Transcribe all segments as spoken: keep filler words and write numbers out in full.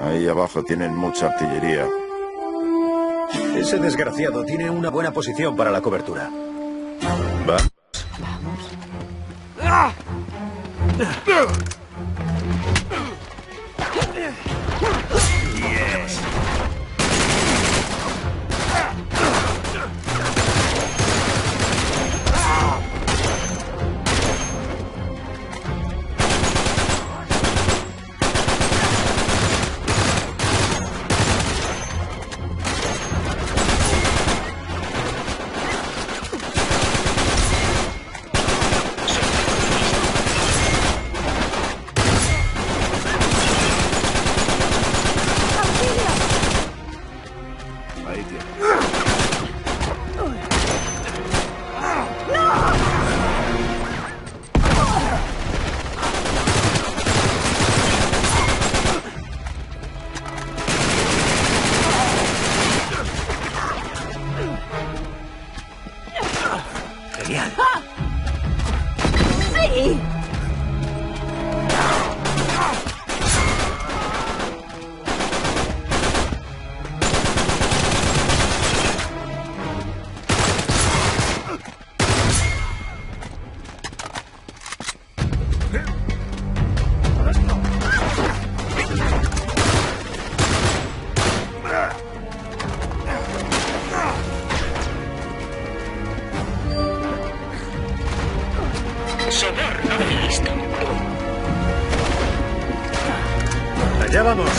Ahí abajo tienen mucha artillería. Ese desgraciado tiene una buena posición para la cobertura. Va. Vamos.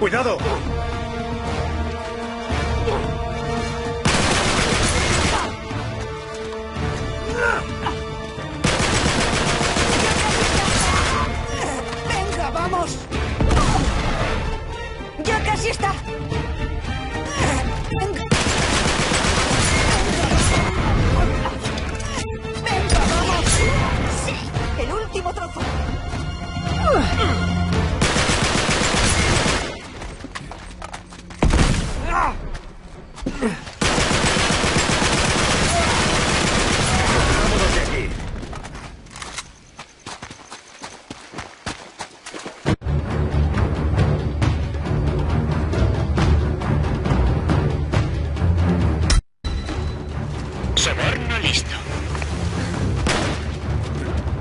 ¡Cuidado! ¡Venga, vamos! ¡Ya casi está! ¡Venga! ¡Venga, vamos! ¡Sí! ¡El último trozo!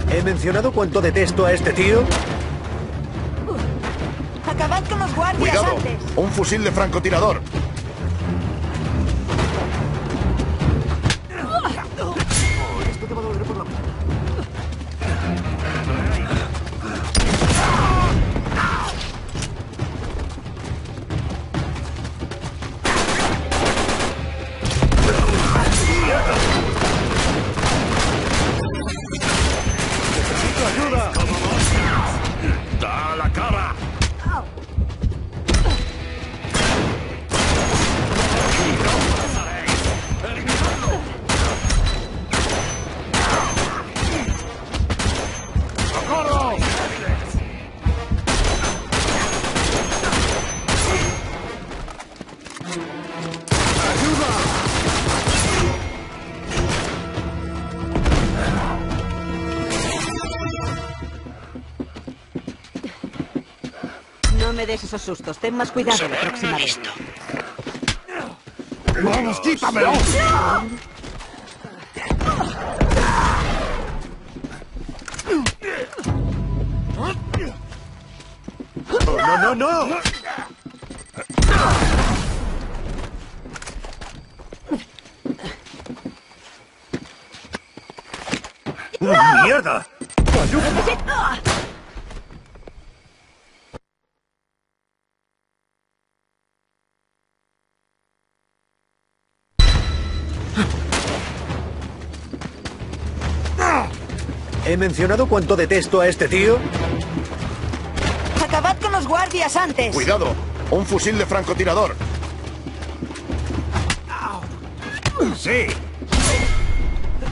¿Has mencionado cuánto detesto a este tío? Uh, acabad con los guardias. Cuidado, antes. Un fusil de francotirador. No me des esos sustos. Ten más cuidado la próxima vez. ¡Vamos, quítamelo! ¡No, no, no, no! ¡Oh, mierda! ¡Ayuda! ¿He mencionado cuánto detesto a este tío? ¡Acabad con los guardias antes! ¡Cuidado! ¡Un fusil de francotirador! ¡Sí!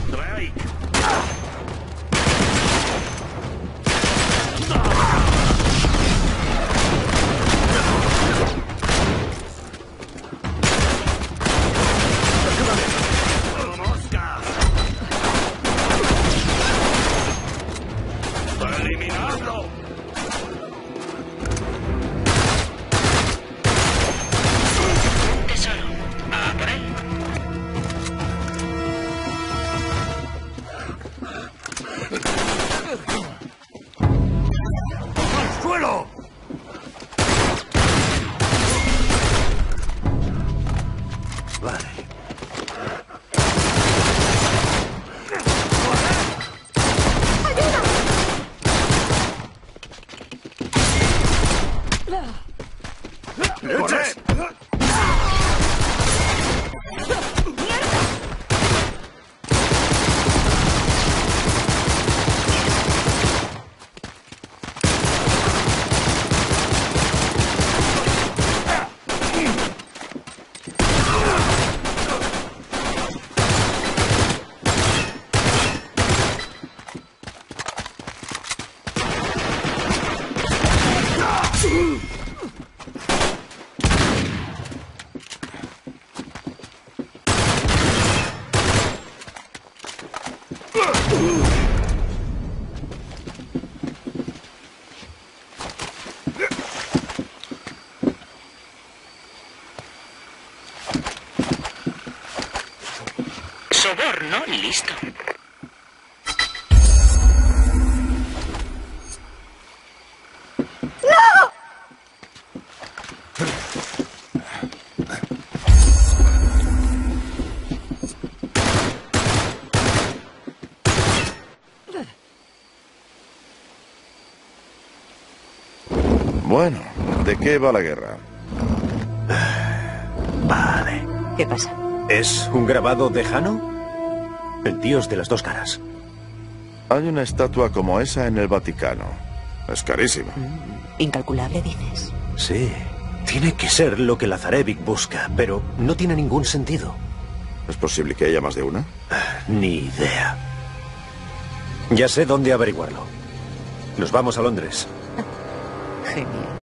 Drake. Soborno listo. Bueno, ¿de qué va la guerra? Vale. ¿Qué pasa? ¿Es un grabado de Jano? El dios de las dos caras. Hay una estatua como esa en el Vaticano. Es carísima. Mm, incalculable, dices. Sí. Tiene que ser lo que Lazarevic busca, pero no tiene ningún sentido. ¿Es posible que haya más de una? Ni idea. Ya sé dónde averiguarlo. Nos vamos a Londres. Genial.